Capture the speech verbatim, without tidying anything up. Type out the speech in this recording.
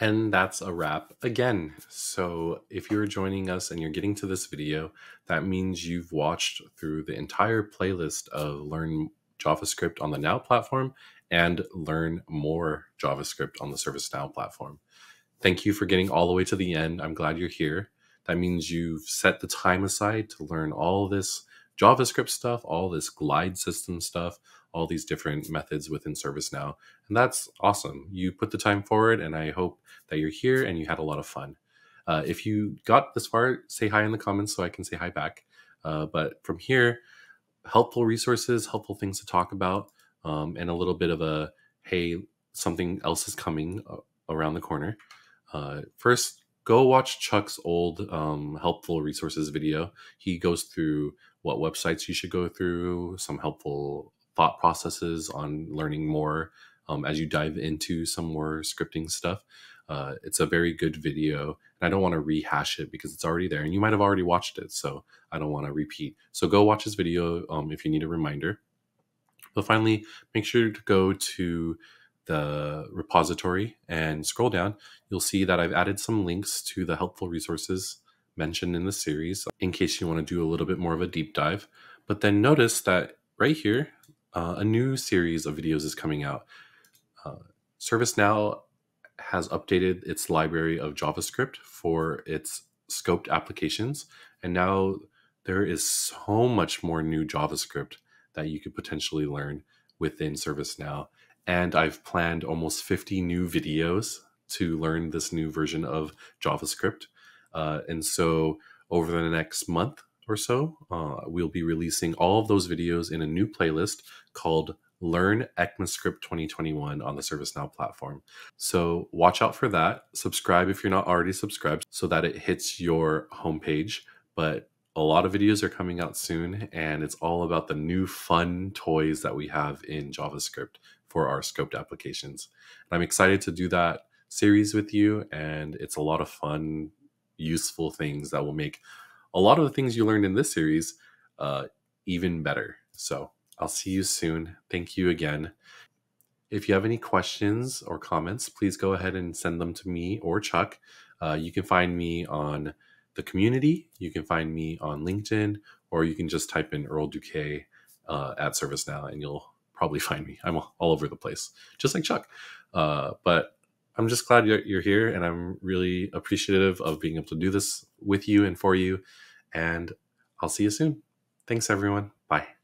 And that's a wrap again. So if you're joining us and you're getting to this video, that means you've watched through the entire playlist of Learn JavaScript on the Now platform and Learn More JavaScript on the ServiceNow platform. Thank you for getting all the way to the end. I'm glad you're here. That means you've set the time aside to learn all this JavaScript stuff, all this glide system stuff, all these different methods within ServiceNow. And that's awesome. You put the time forward, and I hope that you're here and you had a lot of fun. Uh, if you got this far, say hi in the comments so I can say hi back. Uh, but from here, helpful resources, helpful things to talk about, um, and a little bit of a, hey, something else is coming around the corner. Uh, first, go watch Chuck's old um, helpful resources video. He goes through what websites you should go through, some helpful thought processes on learning more um, as you dive into some more scripting stuff. Uh, it's a very good video, and I don't want to rehash it because it's already there, and you might have already watched it, so I don't want to repeat. So go watch his video um, if you need a reminder. But finally, make sure to go to the repository and scroll down. You'll see that I've added some links to the helpful resources mentioned in the series in case you want to do a little bit more of a deep dive. But then notice that right here, uh, a new series of videos is coming out. Uh, ServiceNow has updated its library of JavaScript for its scoped applications, and now there is so much more new JavaScript that you could potentially learn within ServiceNow. And I've planned almost fifty new videos to learn this new version of JavaScript. Uh, and so over the next month or so, uh, we'll be releasing all of those videos in a new playlist called Learn ECMAScript twenty twenty-one on the ServiceNow platform. So watch out for that. Subscribe if you're not already subscribed so that it hits your homepage. But a lot of videos are coming out soon, and it's all about the new fun toys that we have in JavaScript for our scoped applications. And I'm excited to do that series with you, and it's a lot of fun, useful things that will make a lot of the things you learned in this series uh, even better. So I'll see you soon. Thank you again. If you have any questions or comments, please go ahead and send them to me or Chuck. Uh, you can find me on the community, you can find me on LinkedIn, or you can just type in Earl Duque uh, at ServiceNow and you'll probably find me. I'm all over the place, just like Chuck. Uh, but I'm just glad you're here, and I'm really appreciative of being able to do this with you and for you. And I'll see you soon. Thanks, everyone. Bye.